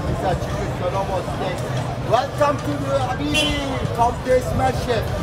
pizza, chicken, shawarma, steak. Welcome to the Habibi Cocktail Smash Chef.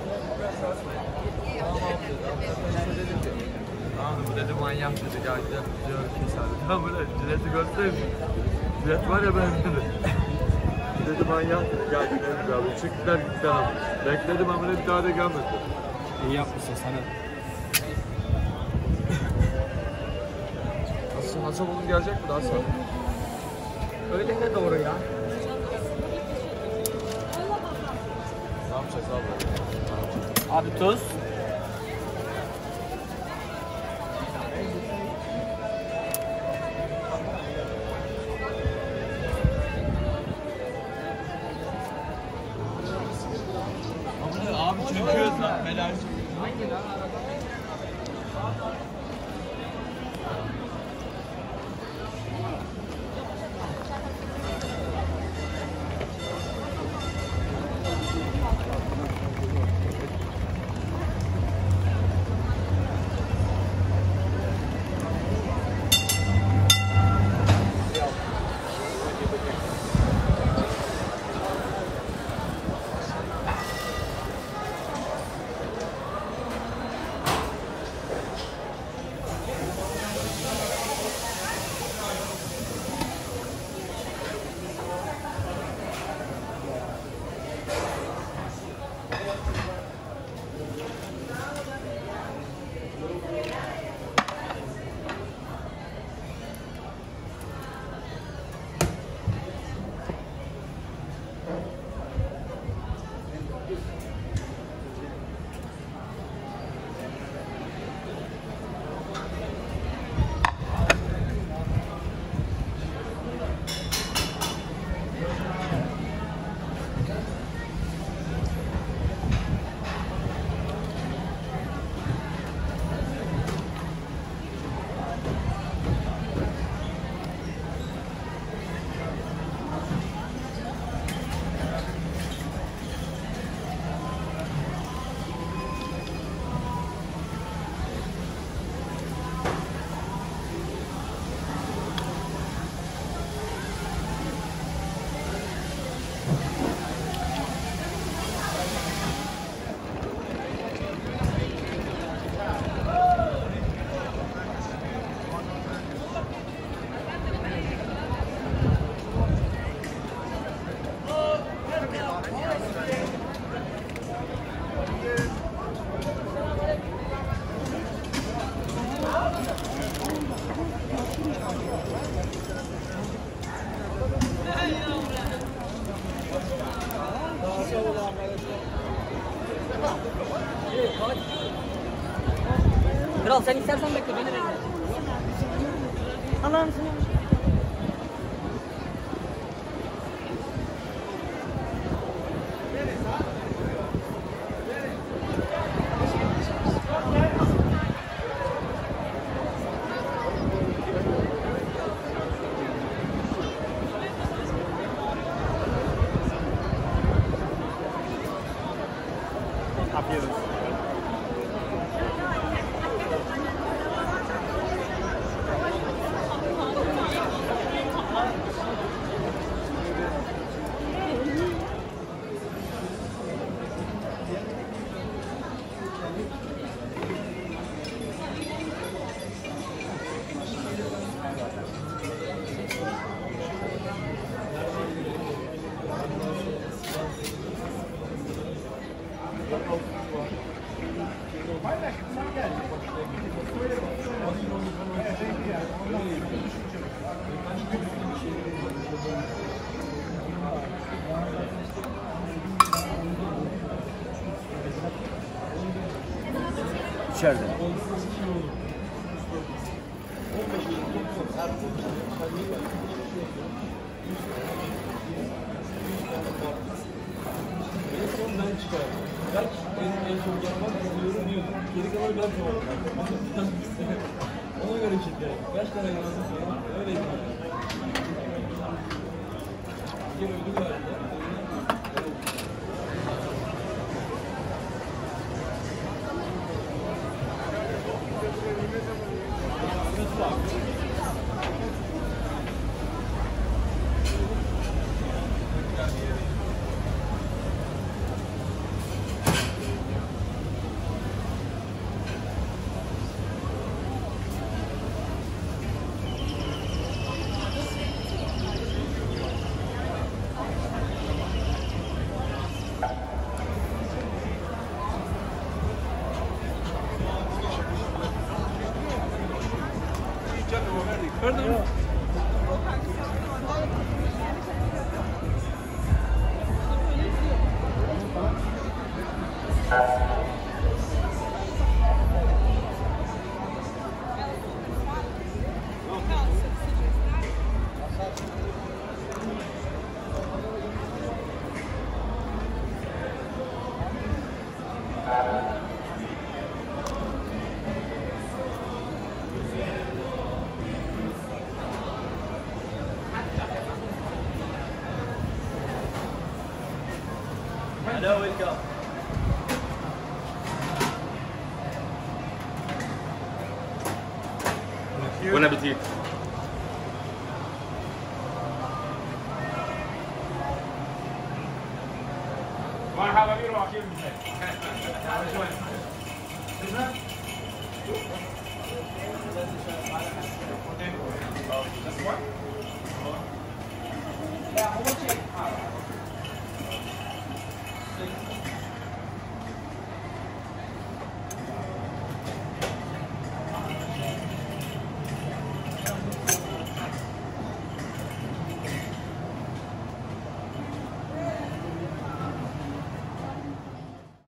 Manyak dedi geldi, diyor ki sadece tamam öyle bileti göstereyim mi? Bilet var ya ben dedi. Dedi manyak dedi geldi dedi abi, çıktılar gittiler abi. Bekledim ama bir daha da gelmedi. İyi yapmışsın sana. Aslında Hasan oğlum gelecek mi daha sonra? Öyle ne doğru ya? Ne yapacağız abi? Abi tuz. Kral sen istersen bekle, beni bekle. Allah'ım seni. Yapıyoruz. içeride. Ona göre çıktı. Kaç tane yalandı? Öyle değil. Bir ödül var. Hello, welcome. Bon appétit. مرحبا بيرو عشير بزاف. How much